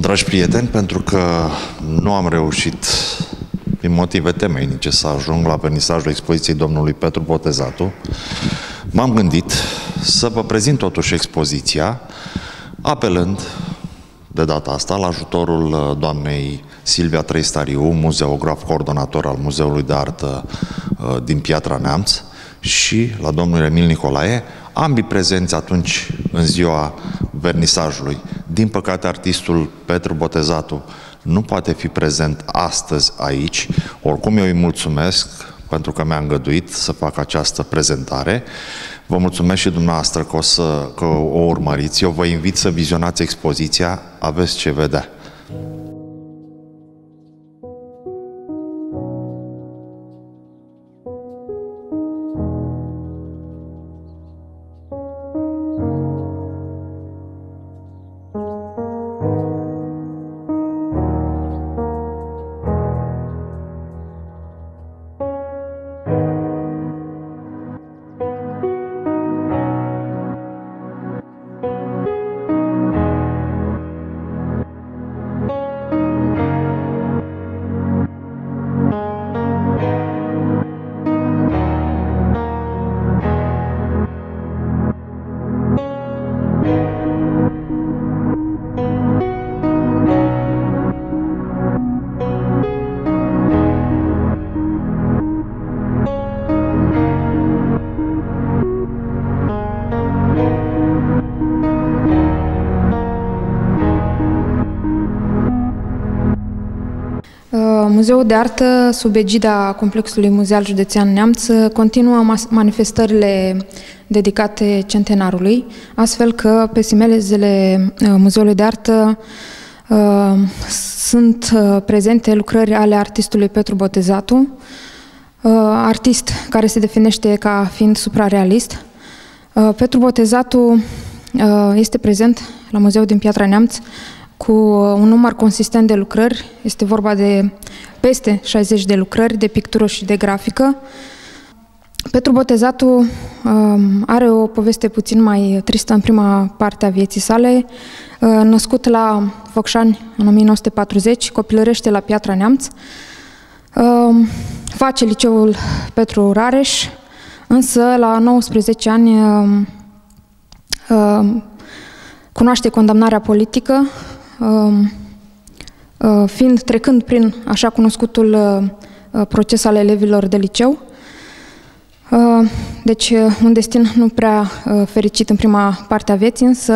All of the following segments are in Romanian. dragi prieteni, pentru că nu am reușit, din motive temeinice, să ajung la vernisajul expoziției domnului Petru Botezatu, m-am gândit să vă prezint totuși expoziția, apelând de data asta la ajutorul doamnei Silvia Trăistariu, muzeograf coordonator al Muzeului de Artă din Piatra Neamț, și la domnul Emil Nicolae, ambii prezenți atunci în ziua vernisajului. Din păcate, artistul Petru Botezatu nu poate fi prezent astăzi aici. Oricum, eu îi mulțumesc pentru că mi-a îngăduit să fac această prezentare. Vă mulțumesc și dumneavoastră că o urmăriți. Eu vă invit să vizionați expoziția, aveți ce vedea. Muzeul de Artă, sub egida Complexului Muzeal Județean Neamț, continuă manifestările dedicate centenarului, astfel că pe simelezele Muzeului de Artă sunt prezente lucrări ale artistului Petru Botezatu, artist care se definește ca fiind suprarealist. Petru Botezatu este prezent la Muzeul din Piatra Neamț cu un număr consistent de lucrări. Este vorba de peste 60 de lucrări de pictură și de grafică. Petru Botezatu are o poveste puțin mai tristă în prima parte a vieții sale. Născut la Focșani în 1940, copilărește la Piatra Neamț. Face liceul Petru Rareș, însă la 19 ani cunoaște condamnarea politică, trecând prin așa cunoscutul proces al elevilor de liceu. Deci un destin nu prea fericit în prima parte a vieții, însă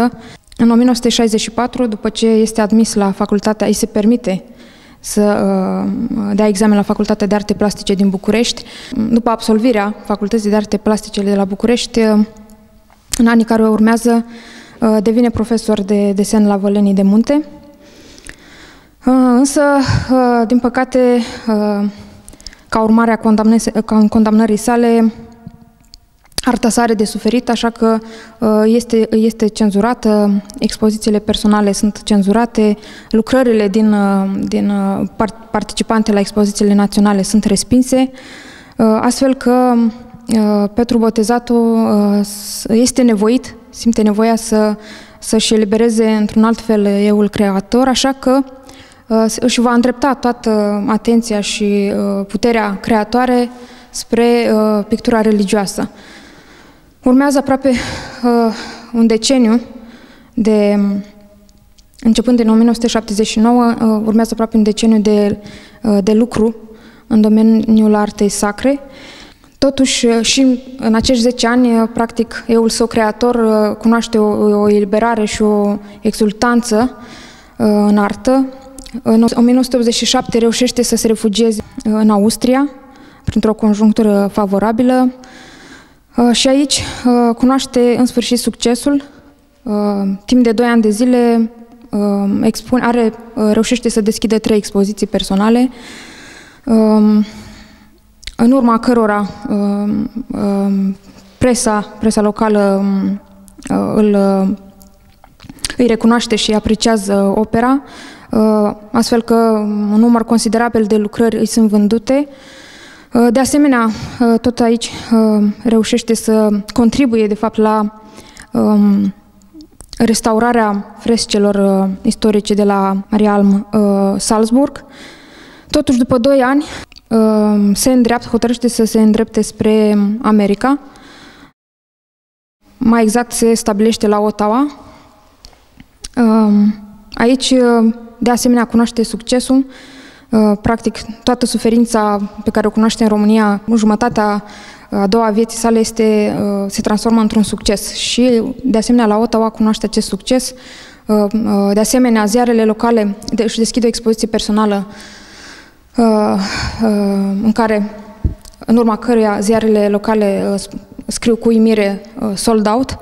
în 1964, după ce este admis la facultatea, îi se permite să dea examen la Facultatea de Arte Plastice din București. După absolvirea Facultății de Arte Plastice de la București, în anii care urmează, devine profesor de desen la Vălenii de Munte. Însă, din păcate, ca urmare a condamnării sale, arta sa are de suferit, așa că este cenzurată, expozițiile personale sunt cenzurate, lucrările din participante la expozițiile naționale sunt respinse, astfel că Petru Botezatu este nevoit, simte nevoia să-și elibereze într-un alt fel eul creator, așa că își va îndrepta toată atenția și puterea creatoare spre pictura religioasă. Urmează aproape un deceniu, începând din 1979, urmează aproape un deceniu de lucru în domeniul artei sacre. Totuși, și în acești 10 ani, practic, eul său creator cunoaște o eliberare și o exultanță în artă. În 1987 reușește să se refugieze în Austria, printr-o conjunctură favorabilă, și aici cunoaște în sfârșit succesul. Timp de 2 ani de zile reușește să deschidă 3 expoziții personale, în urma cărora presa locală îi recunoaște și apreciază opera, astfel că un număr considerabil de lucrări îi sunt vândute. De asemenea, tot aici reușește să contribuie, de fapt, la restaurarea frescelor istorice de la Maria Alm, Salzburg. Totuși, după 2 ani, hotărăște să se îndrepte spre America. Mai exact, se stabilește la Ottawa. Aici, de asemenea, cunoaște succesul. Practic, toată suferința pe care o cunoaște în România, jumătatea a doua vieții sale se transformă într-un succes și, de asemenea, la Ottawa cunoaște acest succes. De asemenea, ziarele locale își deschid o expoziție personală în urma căreia ziarele locale scriu cu uimire sold out.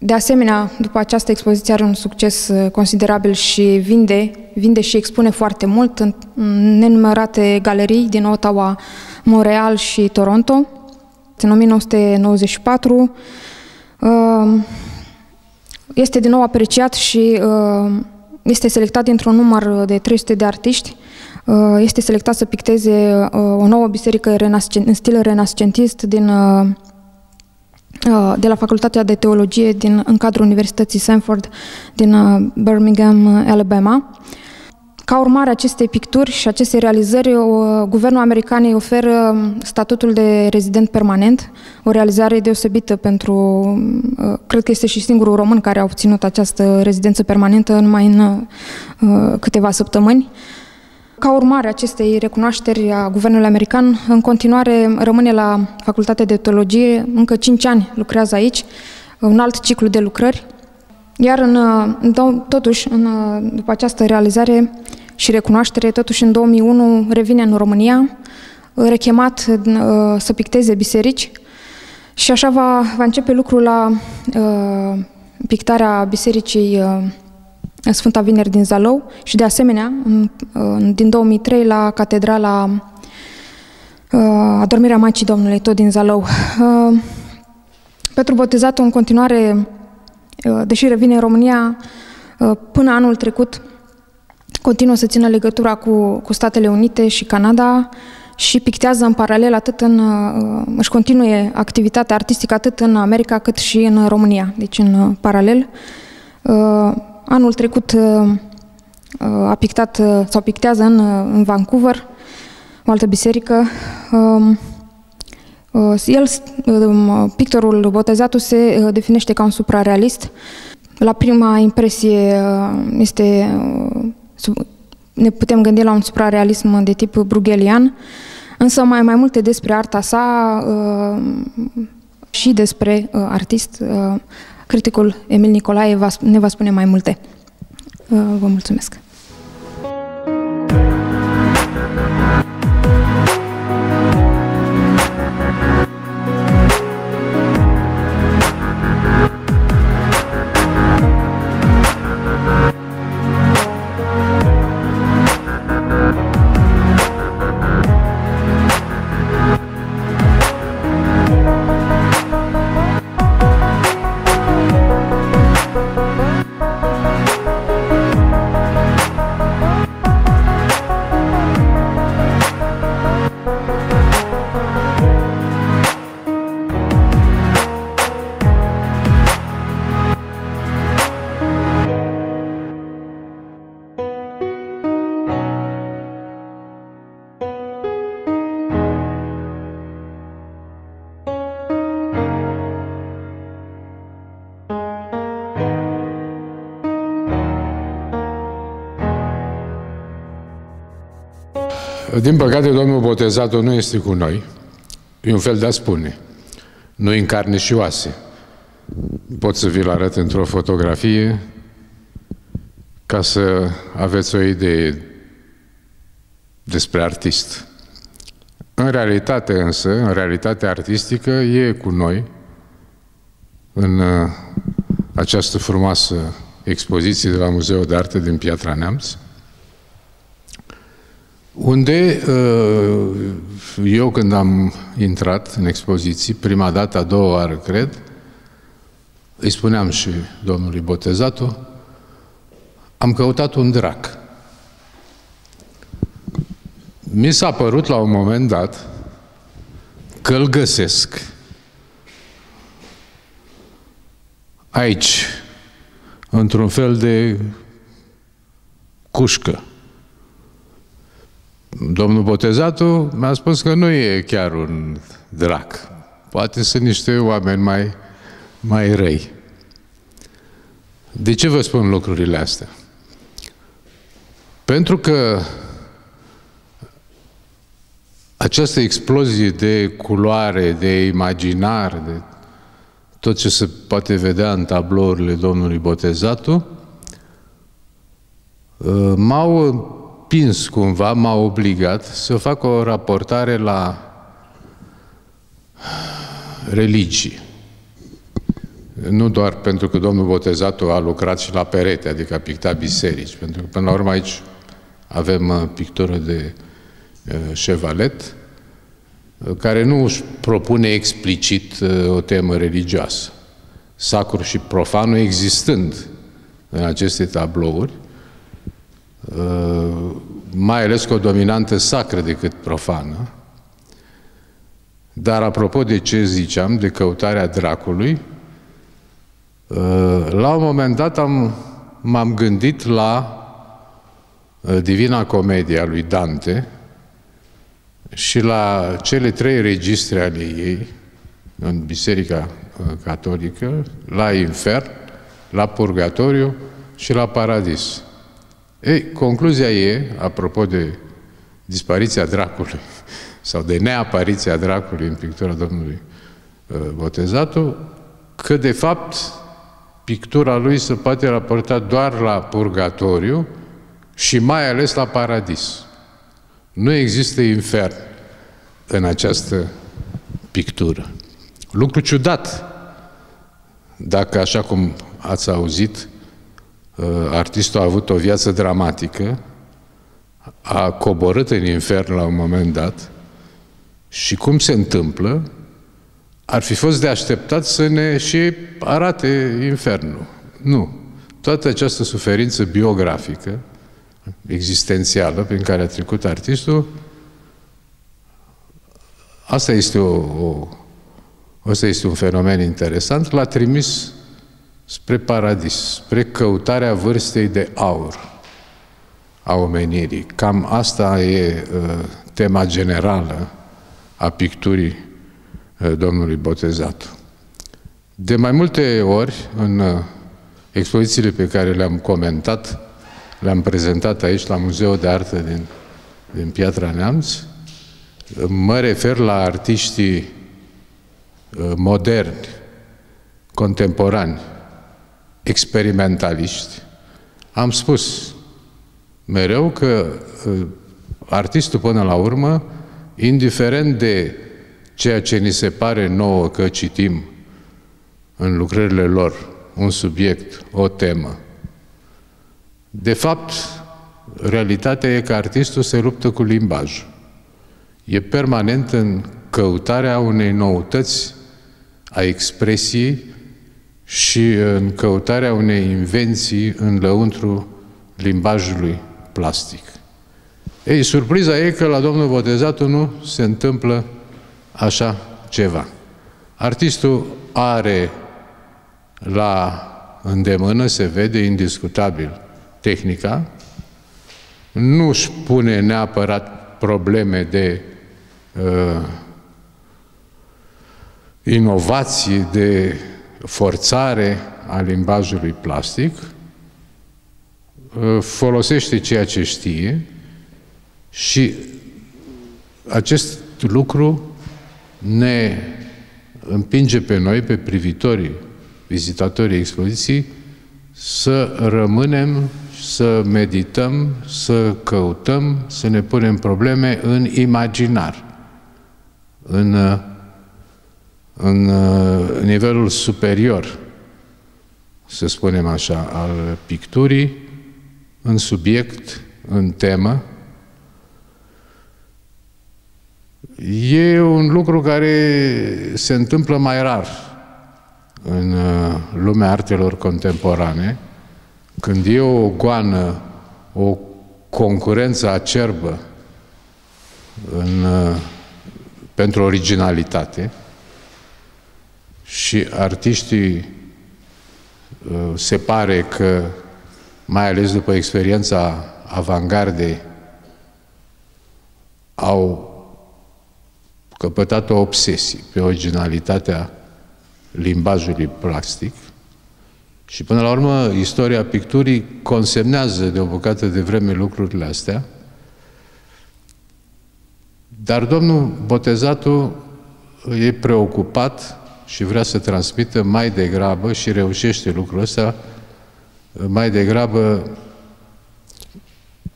De asemenea, după această expoziție are un succes considerabil și vinde și expune foarte mult în nenumărate galerii din Ottawa, Montreal și Toronto. În 1994 este din nou apreciat și este selectat dintr-un număr de 300 de artiști. Este selectat să picteze o nouă biserică în stil renascentist de la Facultatea de Teologie în cadrul Universității Stanford din Birmingham, Alabama. Ca urmare a acestei picturi și acestei realizări, guvernul american îi oferă statutul de rezident permanent, o realizare deosebită cred că este și singurul român care a obținut această rezidență permanentă numai în câteva săptămâni. Ca urmare a acestei recunoașteri a guvernului american, în continuare rămâne la Facultatea de Teologie, încă 5 ani lucrează aici, un alt ciclu de lucrări, iar după această realizare și recunoaștere, totuși în 2001 revine în România, rechemat să picteze biserici și așa va începe lucrul la pictarea bisericii Sfânta Vineri din Zalou și, de asemenea, din 2003 la Catedrala Adormirea Maicii Domnului, tot din Zalou. Petru Botezatu, în continuare, deși revine în România, până anul trecut continuă să țină legătura cu Statele Unite și Canada și pictează în paralel, își continuă activitatea artistică atât în America cât și în România, deci în paralel. Anul trecut a pictat sau pictează în Vancouver, o altă biserică. Pictorul Botezatu se definește ca un suprarealist. La prima impresie ne putem gândi la un suprarealism de tip brughelian, însă mai multe despre arta sa și despre artist, criticul Emil Nicolae ne va spune mai multe. Vă mulțumesc! Din păcate, domnul Botezatu nu este cu noi. E un fel de a spune. Nu-i în carne și oase. Pot să vi-l arăt într-o fotografie ca să aveți o idee despre artist. În realitate însă, în realitatea artistică, e cu noi în această frumoasă expoziție de la Muzeul de Artă din Piatra Neamț, unde eu, când am intrat în expoziții, prima dată, a doua oară, cred, îi spuneam și domnului Botezatu, am căutat un drac. Mi s-a părut la un moment dat că îl găsesc. aici, într-un fel de cușcă. Domnul Botezatu mi-a spus că nu e chiar un drac. Poate sunt niște oameni mai răi. De ce vă spun lucrurile astea? Pentru că această explozie de culoare, de imaginar, de tot ce se poate vedea în tablourile domnului Botezatu, m-au împins cumva, m-a obligat să fac o raportare la religii. Nu doar pentru că domnul Botezatu a lucrat și la perete, adică a pictat biserici, pentru că până la urmă aici avem pictură de Chevalet, care nu își propune explicit o temă religioasă. Sacru și profanul existând în aceste tablouri, mai ales cu o dominantă sacră decât profană. Dar apropo de ce ziceam, de căutarea dracului, la un moment dat m-am gândit la Divina Comedia lui Dante și la cele trei registre ale ei în Biserica Catolică, la Infern, la Purgatoriu și la Paradis. Ei, concluzia e, apropo de dispariția dracului sau de neapariția dracului în pictura domnului Botezatu, că de fapt pictura lui se poate raporta doar la Purgatoriu și mai ales la Paradis. Nu există infern în această pictură. Lucru ciudat, dacă, așa cum ați auzit, artistul a avut o viață dramatică, a coborât în infern la un moment dat și cum se întâmplă, ar fi fost de așteptat să ne și arate infernul. Nu. Toată această suferință biografică, existențială, prin care a trecut artistul, asta este, asta este un fenomen interesant, l-a trimis spre paradis, spre căutarea vârstei de aur a omenirii. Cam asta e tema generală a picturii domnului Botezatu. De mai multe ori, în expozițiile pe care le-am comentat, le-am prezentat aici la Muzeul de Artă din Piatra Neamț, mă refer la artiștii moderni, contemporani, experimentaliști. Am spus mereu că artistul, până la urmă, indiferent de ceea ce ni se pare nouă că citim în lucrările lor, un subiect, o temă, de fapt, realitatea e că artistul se luptă cu limbajul. E permanent în căutarea unei noutăți a expresiei și în căutarea unei invenții în lăuntru limbajului plastic. Ei, surpriza e că la domnul Botezatu nu se întâmplă așa ceva. Artistul are la îndemână, se vede indiscutabil, tehnica, nu își pune neapărat probleme de inovații, de forțare a limbajului plastic, folosește ceea ce știe și acest lucru ne împinge pe noi, pe privitorii, vizitatorii expoziției, să rămânem, să medităm, să căutăm, să ne punem probleme în imaginar, în nivelul superior, să spunem așa, al picturii, în subiect, în temă. E un lucru care se întâmplă mai rar în lumea artelor contemporane, când e o goană, o concurență acerbă pentru originalitate și artiștii se pare că, mai ales după experiența avangardei, au căpătat o obsesie pe originalitatea limbajului plastic și, până la urmă, istoria picturii consemnează de o bucată de vreme lucrurile astea. Dar domnul Botezatu e preocupat și vrea să transmită mai degrabă, și reușește lucrul ăsta, mai degrabă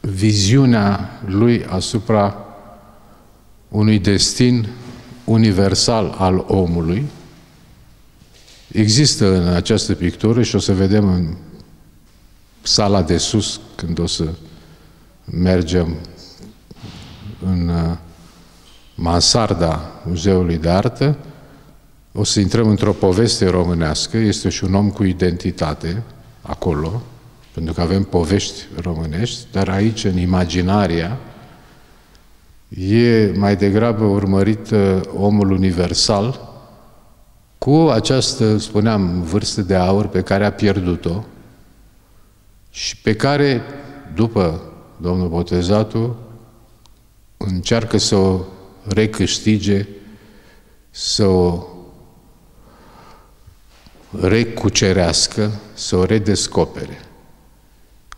viziunea lui asupra unui destin universal al omului. Există în această pictură, și o să vedem în sala de sus, când o să mergem în mansarda Muzeului de Artă, o să intrăm într-o poveste românească. Este și un om cu identitate acolo, pentru că avem povești românești, dar aici, în imaginaria, e mai degrabă urmărit omul universal cu această, spuneam, vârstă de aur pe care a pierdut-o și pe care, după domnul Botezatu, încearcă să o recâștige, să o recucerească, să o redescopere.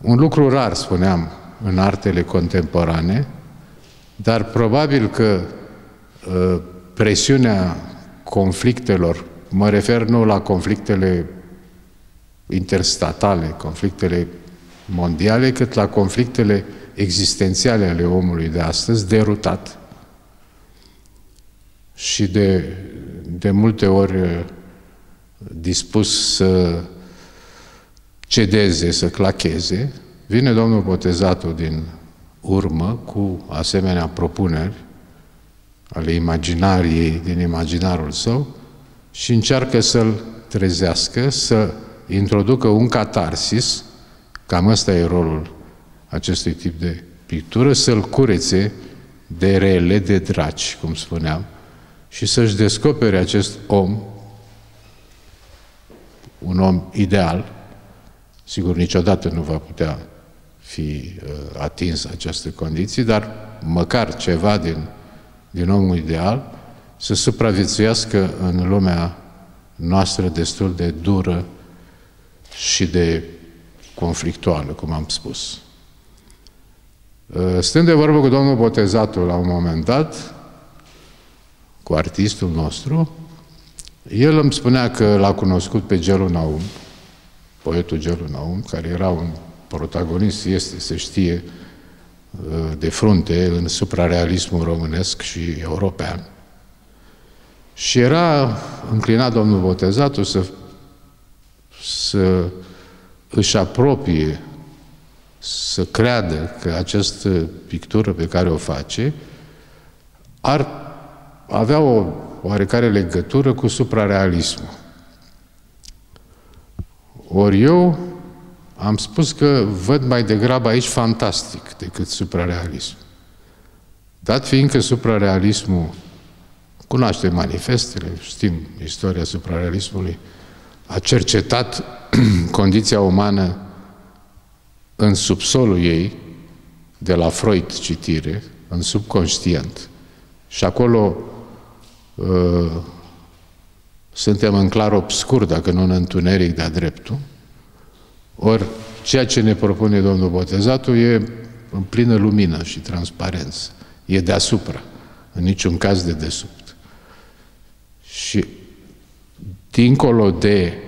Un lucru rar, spuneam, în artele contemporane, dar probabil că presiunea conflictelor, mă refer nu la conflictele interstatale, conflictele mondiale, cât la conflictele existențiale ale omului de astăzi, derutat și de multe ori dispus să cedeze, să clacheze, vine domnul Botezatu din urmă cu asemenea propuneri ale imaginariei, din imaginarul său, și încearcă să-l trezească, să introducă un catarsis, cam ăsta e rolul acestui tip de pictură, să-l curețe de rele, de draci, cum spuneam, și să-și descopere acest om, un om ideal. Sigur, niciodată nu va putea fi atins această condiție, dar măcar ceva din omul ideal să supraviețuiască în lumea noastră destul de dură și de conflictuală, cum am spus. Stând de vorbă cu domnul Botezatu la un moment dat, cu artistul nostru, el îmi spunea că l-a cunoscut pe Gelu Naum, poetul Gelu Naum, care era un protagonist, este, se știe, de frunte în suprarealismul românesc și european. Și era înclinat domnul Botezatu să își apropie, să creadă că această pictură pe care o face ar avea o oarecare legătură cu suprarealismul. Ori eu am spus că văd mai degrabă aici fantastic decât suprarealism. Dat fiindcă suprarealismul, cunoaște manifestele, știm istoria suprarealismului, a cercetat condiția umană în subsolul ei, de la Freud citire, în subconștient. Și acolo suntem în clar obscur, dacă nu în întuneric de-a dreptul. Ori ceea ce ne propune domnul Botezatu e în plină lumină și transparență. E deasupra, în niciun caz de desubt. Și dincolo de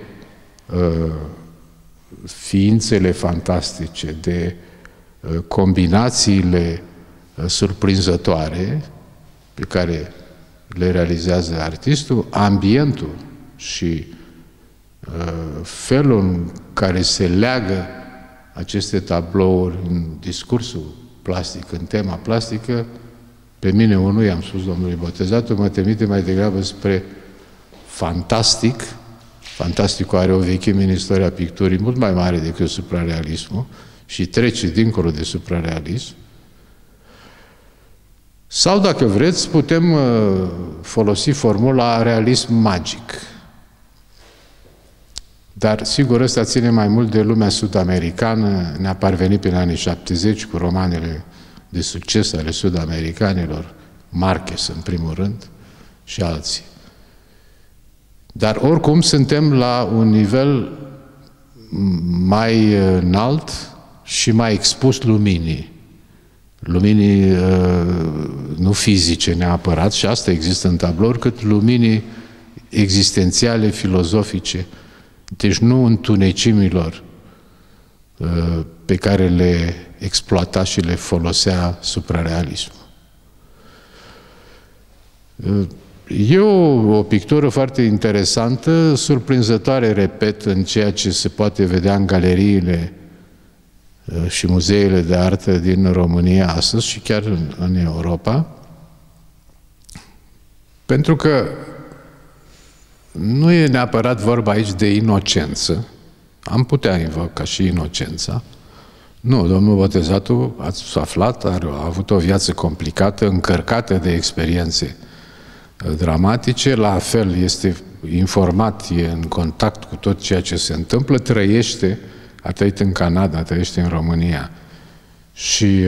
ființele fantastice, de combinațiile surprinzătoare pe care le realizează artistul, ambientul și felul în care se leagă aceste tablouri în discursul plastic, în tema plastică, pe mine unul, i-am spus domnului Botezatu, mă trimite mai degrabă spre fantastic. Fantasticul are o vechime în istoria picturii mult mai mare decât suprarealismul și trece dincolo de suprarealism. Sau, dacă vreți, putem folosi formula realism magic. Dar, sigur, ăsta ține mai mult de lumea sud-americană, ne-a parvenit prin anii 70 cu romanele de succes ale sud-americanilor, Márquez în primul rând și alții. Dar, oricum, suntem la un nivel mai înalt și mai expus luminii. Luminii nu fizice neapărat, și asta există în tablouri, cât luminii existențiale, filozofice. Deci nu întunecimilor pe care le exploata și le folosea suprarealismul. E o pictură foarte interesantă, surprinzătoare, repet, în ceea ce se poate vedea în galeriile și muzeele de artă din România astăzi și chiar în Europa, pentru că nu e neapărat vorba aici de inocență. Am putea invoca și inocența. Nu, domnul Botezatu, ați aflat, a avut o viață complicată, încărcată de experiențe dramatice, la fel este informat, e în contact cu tot ceea ce se întâmplă, trăiește, a trăit în Canada, trăiește în România și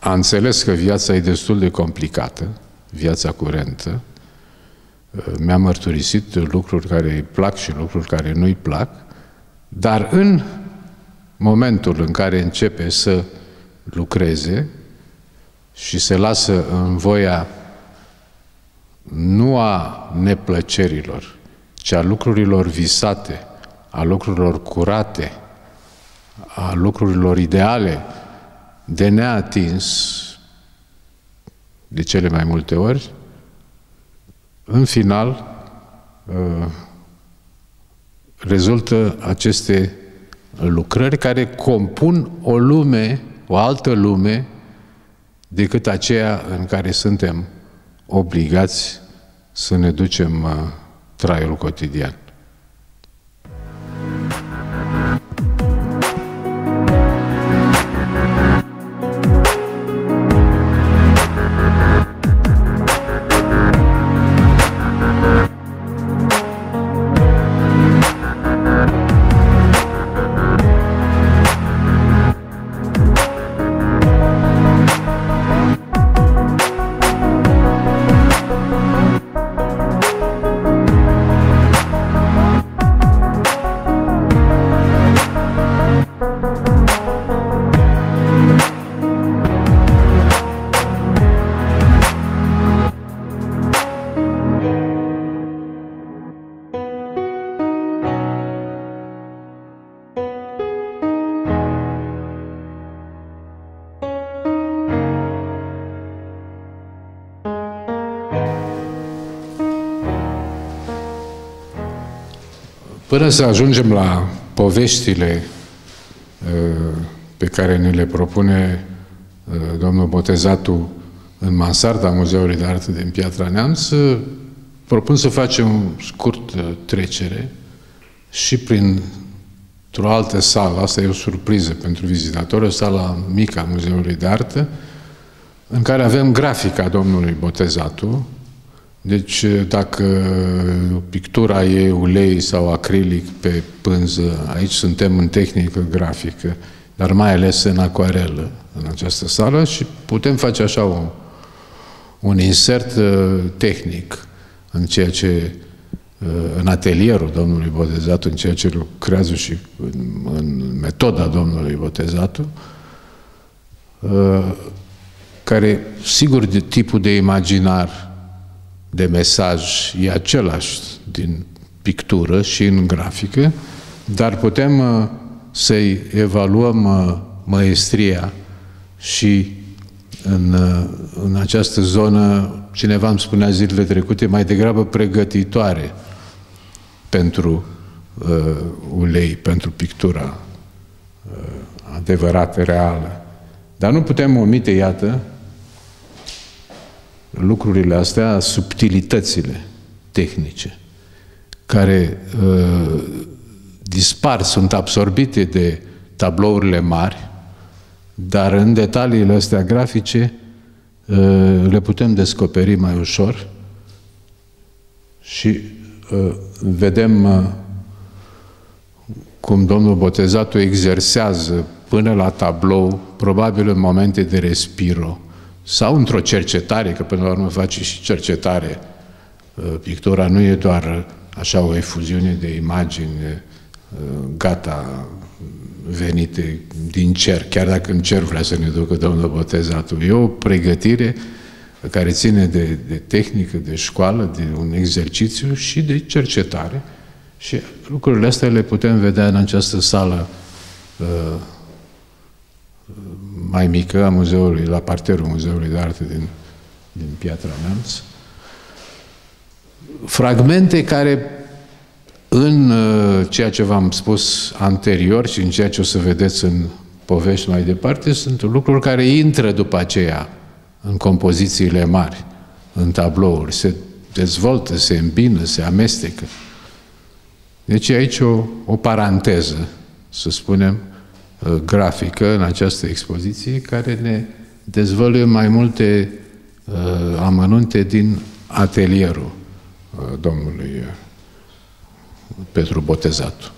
a înțeles că viața e destul de complicată, viața curentă. Mi-a mărturisit lucruri care îi plac și lucruri care nu îi plac, dar în momentul în care începe să lucreze și se lasă în voia nu a neplăcerilor, ci a lucrurilor visate, a lucrurilor curate, a lucrurilor ideale, de neatins de cele mai multe ori, în final, rezultă aceste lucrări care compun o lume, o altă lume, decât aceea în care suntem obligați să ne ducem traiul cotidian. Până să ajungem la poveștile pe care ne le propune domnul Botezatu în mansarda Muzeului de Artă din Piatra Neamț, propun să facem scurt trecere și printr-o altă sală, asta e o surpriză pentru vizitatori, o sală mică a Muzeului de Artă, în care avem grafica domnului Botezatu. Deci, dacă pictura e ulei sau acrilic pe pânză, aici suntem în tehnică grafică, dar mai ales în acuarelă, în această sală, și putem face așa un insert tehnic în ceea ce, în atelierul domnului Botezatu, în ceea ce lucrează și în metoda domnului Botezatu, care, sigur, de tipul de imaginar, de mesaj e același din pictură și în grafică, dar putem să-i evaluăm măestria și în această zonă, cineva îmi spunea zilele trecute, mai degrabă pregătitoare pentru ulei, pentru pictura adevărată, reală. Dar nu putem omite, iată, lucrurile astea, subtilitățile tehnice, care dispar, sunt absorbite de tablourile mari, dar în detaliile astea grafice le putem descoperi mai ușor și vedem cum domnul Botezatu exersează până la tablou, probabil în momente de respiro, sau într-o cercetare, că până la urmă face și cercetare. Pictura nu e doar așa o efuziune de imagini gata, venite din cer, chiar dacă în cer vrea să ne ducă domnul Botezatu. E o pregătire care ține de tehnică, de școală, de un exercițiu și de cercetare. Și lucrurile astea le putem vedea în această sală mai mică a muzeului, la parterul Muzeului de Artă din Piatra Neamț. Fragmente care, în ceea ce v-am spus anterior și în ceea ce o să vedeți în povești mai departe, sunt lucruri care intră după aceea în compozițiile mari, în tablouri, se dezvoltă, se îmbină, se amestecă. Deci aici o paranteză, să spunem, grafică în această expoziție, care ne dezvăluie mai multe amănunte din atelierul domnului Petru Botezatu.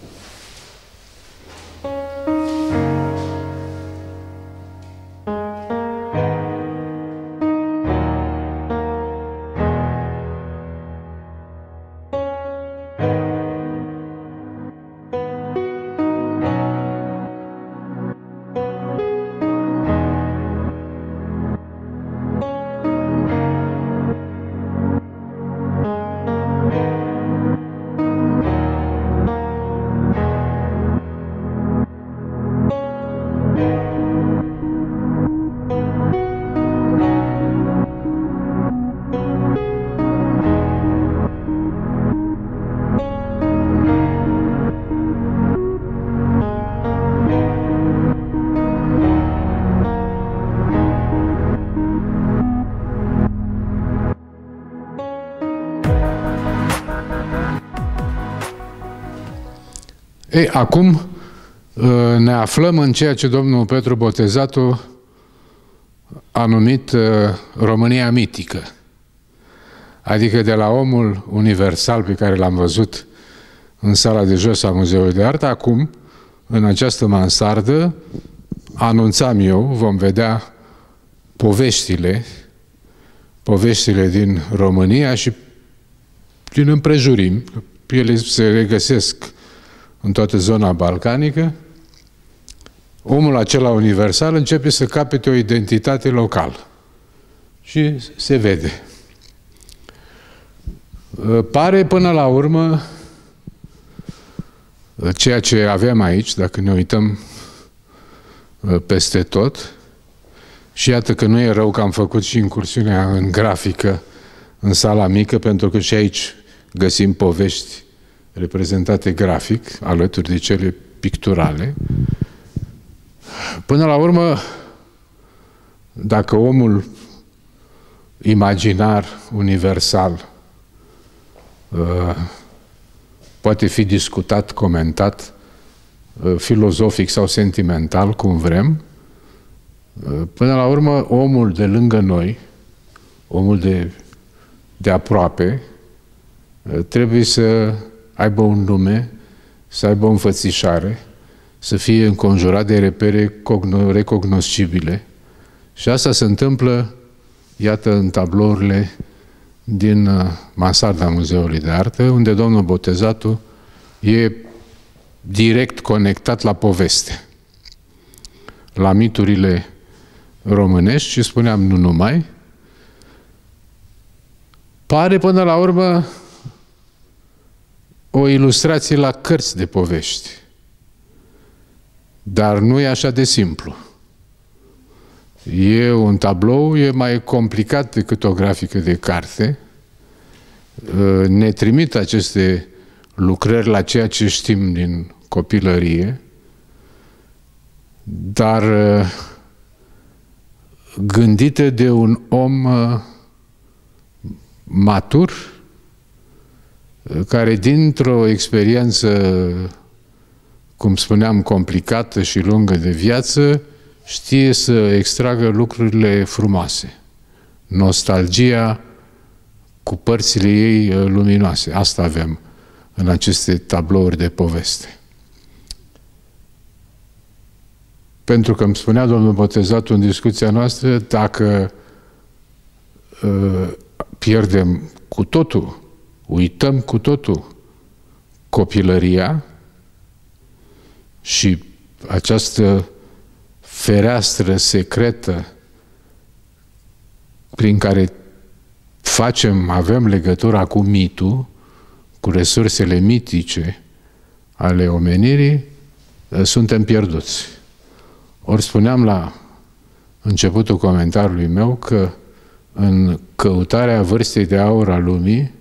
Ei, acum ne aflăm în ceea ce domnul Petru Botezatu a numit România mitică. Adică de la omul universal pe care l-am văzut în sala de jos a Muzeului de Artă, acum, în această mansardă, anunțam eu, vom vedea poveștile din România și din împrejurim. Ele se regăsesc în toată zona balcanică. Omul acela universal începe să capete o identitate locală. Și se vede. Pare până la urmă ceea ce avem aici, dacă ne uităm peste tot, și iată că nu e rău că am făcut și incursiunea în grafică în sala mică, pentru că și aici găsim povești reprezentate grafic, alături de cele picturale. Până la urmă, dacă omul imaginar, universal, poate fi discutat, comentat, filozofic sau sentimental, cum vrem, până la urmă, omul de lângă noi, omul de aproape, trebuie să aibă un nume, să aibă o înfățișare, să fie înconjurat de repere recognoscibile. Și asta se întâmplă, iată, în tablourile din mansarda Muzeului de Artă, unde domnul Botezatu e direct conectat la poveste, la miturile românești și, spuneam, nu numai. Pare, până la urmă, o ilustrație la cărți de povești. Dar nu e așa de simplu. E un tablou, e mai complicat decât o grafică de carte. Ne trimit aceste lucrări la ceea ce știm din copilărie, dar gândite de un om matur, care dintr-o experiență, cum spuneam, complicată și lungă de viață, știe să extragă lucrurile frumoase. Nostalgia cu părțile ei luminoase. Asta avem în aceste tablouri de poveste. Pentru că îmi spunea domnul Botezatu în discuția noastră, dacă pierdem cu totul, uităm cu totul copilăria și această fereastră secretă prin care avem legătura cu mitul, cu resursele mitice ale omenirii, suntem pierduți. Ori spuneam la începutul comentariului meu că în căutarea vârstei de aur a lumii,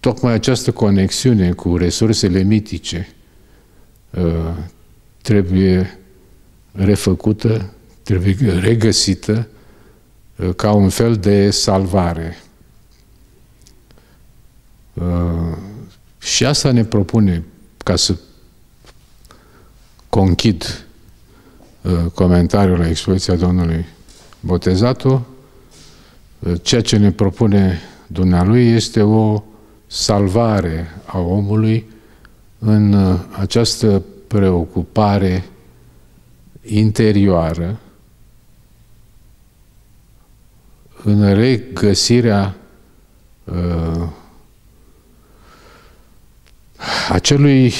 tocmai această conexiune cu resursele mitice trebuie refăcută, trebuie regăsită ca un fel de salvare. Și asta ne propune, ca să conchid comentariul la expoziția domnului Botezatu, ceea ce ne propune dumnealui este o salvare a omului în această preocupare interioară, în regăsirea acelui,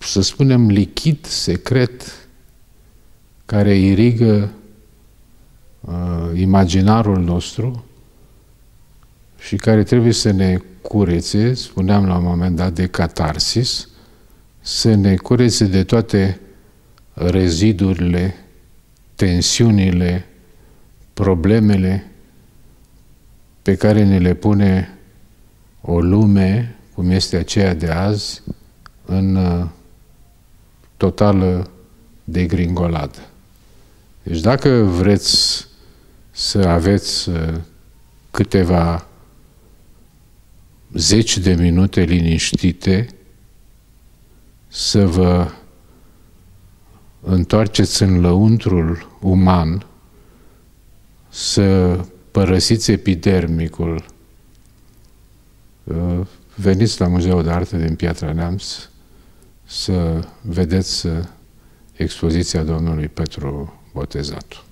să spunem, lichid secret care irigă imaginarul nostru și care trebuie să ne curețe, spuneam la un moment dat, de catarsis, să ne curețe de toate rezidurile, tensiunile, problemele pe care ne le pune o lume, cum este aceea de azi, în totală degringoladă. Deci dacă vreți să aveți câteva zeci de minute liniștite, să vă întoarceți în lăuntrul uman, să părăsiți epidermicul, veniți la Muzeul de Artă din Piatra Neamț să vedeți expoziția domnului Petru Botezatu.